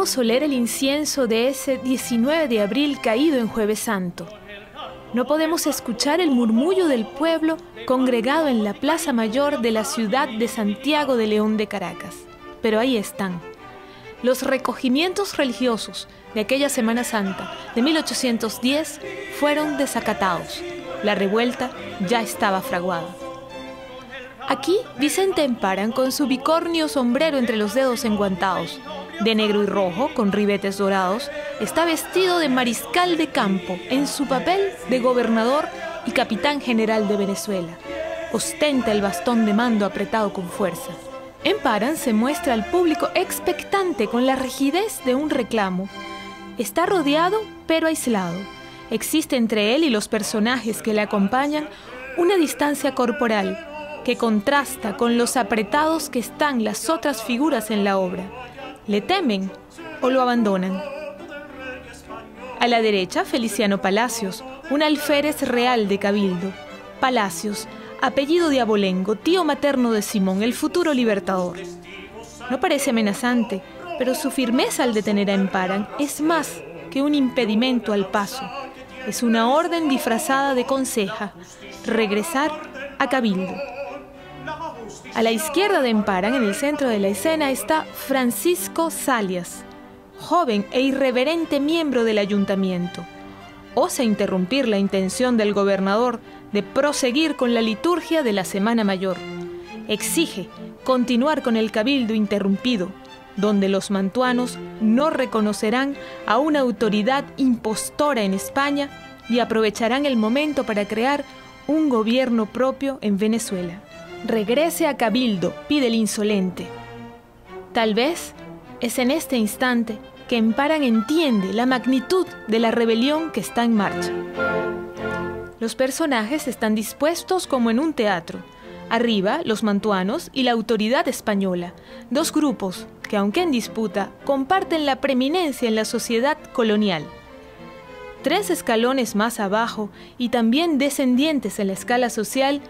podemos oler el incienso de ese 19 de abril caído en Jueves Santo. No podemos escuchar el murmullo del pueblo congregado en la Plaza Mayor de la ciudad de Santiago de León de Caracas. Pero ahí están. Los recogimientos religiosos de aquella Semana Santa de 1810 fueron desacatados. La revuelta ya estaba fraguada. Aquí, Vicente Emparan con su bicornio sombrero entre los dedos enguantados, de negro y rojo, con ribetes dorados, está vestido de mariscal de campo en su papel de gobernador y capitán general de Venezuela. Ostenta el bastón de mando apretado con fuerza. Emparan se muestra al público expectante con la rigidez de un reclamo. Está rodeado pero aislado. Existe entre él y los personajes que le acompañan una distancia corporal que contrasta con los apretados que están las otras figuras en la obra. ¿Le temen o lo abandonan? A la derecha, Feliciano Palacios, un alférez real de Cabildo. Palacios, apellido de Abolengo, tío materno de Simón, el futuro libertador. No parece amenazante, pero su firmeza al detener a Emparan es más que un impedimento al paso. Es una orden disfrazada de conseja: regresar a Cabildo. A la izquierda de Emparan, en el centro de la escena, está Francisco Salias, joven e irreverente miembro del ayuntamiento. Osa interrumpir la intención del gobernador de proseguir con la liturgia de la Semana Mayor. Exige continuar con el cabildo interrumpido, donde los mantuanos no reconocerán a una autoridad impostora en España y aprovecharán el momento para crear un gobierno propio en Venezuela. Regrese a Cabildo, pide el insolente. Tal vez es en este instante que Emparan entiende la magnitud de la rebelión que está en marcha. Los personajes están dispuestos como en un teatro. Arriba, los mantuanos y la autoridad española, dos grupos que, aunque en disputa, comparten la preeminencia en la sociedad colonial. Tres escalones más abajo, y también descendientes en la escala social,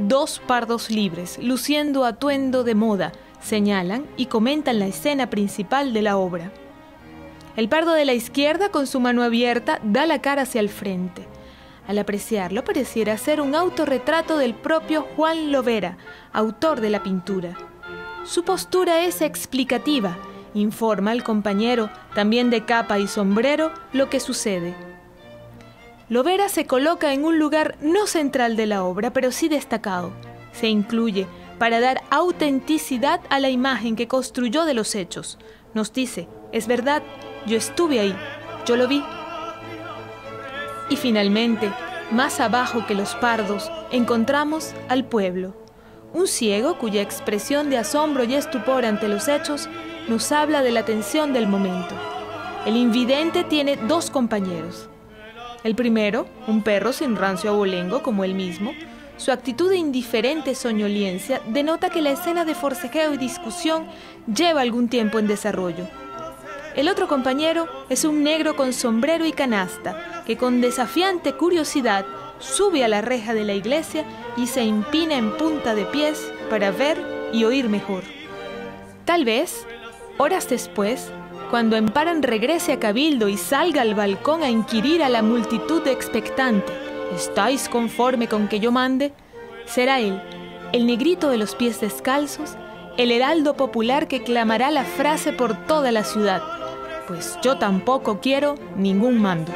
dos pardos libres, luciendo atuendo de moda, señalan y comentan la escena principal de la obra. El pardo de la izquierda, con su mano abierta, da la cara hacia el frente. Al apreciarlo, pareciera ser un autorretrato del propio Juan Lovera, autor de la pintura. Su postura es explicativa, informa al compañero, también de capa y sombrero, lo que sucede. Lovera se coloca en un lugar no central de la obra, pero sí destacado. Se incluye para dar autenticidad a la imagen que construyó de los hechos. Nos dice: es verdad, yo estuve ahí, yo lo vi. Y finalmente, más abajo que los pardos, encontramos al pueblo. Un ciego cuya expresión de asombro y estupor ante los hechos nos habla de la tensión del momento. El invidente tiene dos compañeros. El primero, un perro sin rancio abolengo como él mismo, su actitud de indiferente soñoliencia denota que la escena de forcejeo y discusión lleva algún tiempo en desarrollo. El otro compañero es un negro con sombrero y canasta, que con desafiante curiosidad sube a la reja de la iglesia y se empina en punta de pies para ver y oír mejor. Tal vez, horas después, cuando Emparan regrese a Cabildo y salga al balcón a inquirir a la multitud expectante: ¿estáis conforme con que yo mande?, será él, el negrito de los pies descalzos, el heraldo popular que clamará la frase por toda la ciudad: pues yo tampoco quiero ningún mando.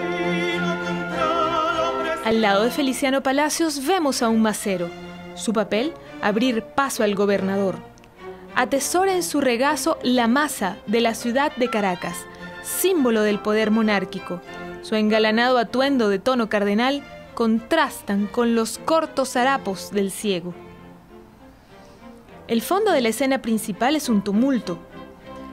Al lado de Feliciano Palacios vemos a un macero. Su papel, abrir paso al gobernador. Atesora en su regazo la masa de la ciudad de Caracas, símbolo del poder monárquico. Su engalanado atuendo de tono cardenal contrastan con los cortos harapos del ciego. El fondo de la escena principal es un tumulto.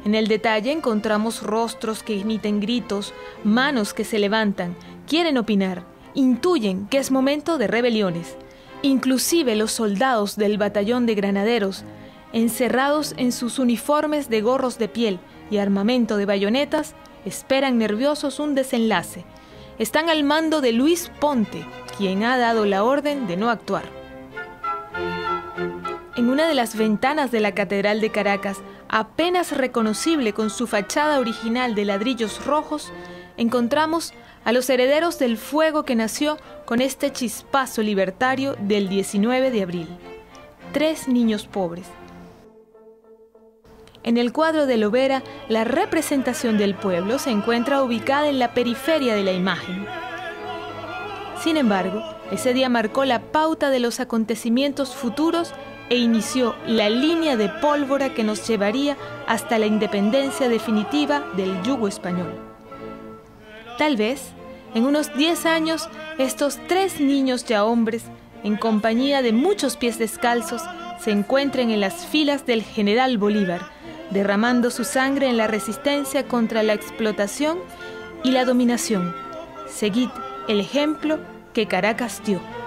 En el detalle encontramos rostros que emiten gritos, manos que se levantan, quieren opinar, intuyen que es momento de rebeliones. Inclusive los soldados del batallón de granaderos, encerrados en sus uniformes de gorros de piel y armamento de bayonetas, esperan nerviosos un desenlace. Están al mando de Luis Ponte, quien ha dado la orden de no actuar. En una de las ventanas de la Catedral de Caracas apenas reconocible con su fachada original de ladrillos rojos, encontramos a los herederos del fuego que nació con este chispazo libertario del 19 de abril. 3 niños pobres. En el cuadro de Lovera, la representación del pueblo se encuentra ubicada en la periferia de la imagen. Sin embargo, ese día marcó la pauta de los acontecimientos futuros e inició la línea de pólvora que nos llevaría hasta la independencia definitiva del yugo español. Tal vez, en unos 10 años, estos 3 niños ya hombres, en compañía de muchos pies descalzos, se encuentren en las filas del general Bolívar, derramando su sangre en la resistencia contra la explotación y la dominación. Seguid el ejemplo que Caracas dio.